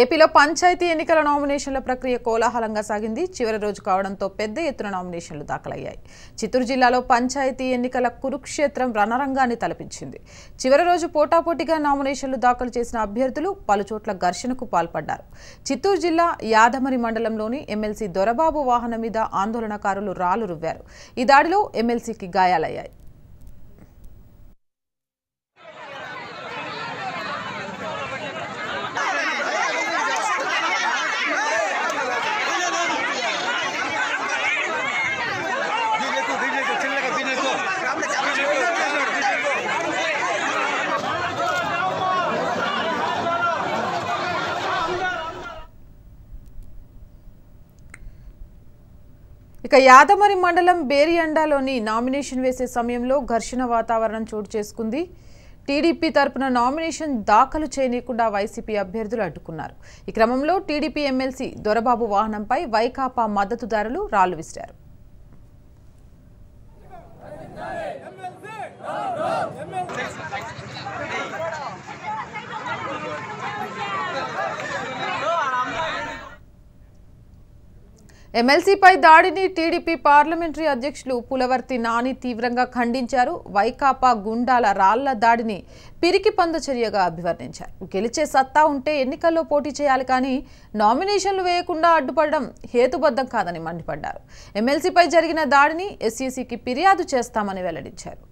ఏపీలో పంచాయతీ ఎన్నికల నామినేషన్ల ప్రక్రియ కోలాహలంగా సాగింది. చివరి రోజు కావడంతో పెద్ద ఎత్తున నామినేషన్లు దాఖలయ్యాయి. చిత్తూరు జిల్లాలో పంచాయతీ ఎన్నికల కురుక్షేత్రం రణరంగాన్ని తలపించింది. చివరి రోజు పోటాపోటీగా నామినేషన్లు దాఖలు చేసిన అభ్యర్థులు పలుచోట్ల ఘర్షణకు పాల్పడ్డారు. చిత్తూరు జిల్లా యాదమరి మండలంలోని ఎమ్మెల్సీ దొరబాబు వాహనం మీద ఆందోళనకారులు రాళ్లు రువ్వారు. ఈ దాడిలో ఎమ్మెల్సీకి గాయాలయ్యాయి. ఇక యాదమరి మండలం బేరియండాలోని నామినేషన్ వేసే సమయంలో ఘర్షణ వాతావరణం చోటు చేసుకుంది. టీడీపీ తరపున నామినేషన్ దాఖలు చేయనీయకుండా వైసీపీ అభ్యర్థులు అడ్డుకున్నారు. ఈ క్రమంలో టీడీపీ ఎమ్మెల్సీ దొరబాబు వాహనంపై వైకాపా మద్దతుదారులు రాళ్లు విసిరారు. ఎమ్మెల్సీపై దాడిని టీడీపీ పార్లమెంటరీ అధ్యక్షులు పులవర్తి నాని తీవ్రంగా ఖండించారు. వైకాపా గుండాల రాళ్ల దాడిని పిరికి పంద చర్యగా అభివర్ణించారు. గెలిచే సత్తా ఉంటే ఎన్నికల్లో పోటీ చేయాలి, కానీ నామినేషన్లు వేయకుండా అడ్డుపడడం హేతుబద్ధం కాదని మండిపడ్డారు. ఎమ్మెల్సీపై జరిగిన దాడిని ఎస్ఈసీకి ఫిర్యాదు చేస్తామని వెల్లడించారు.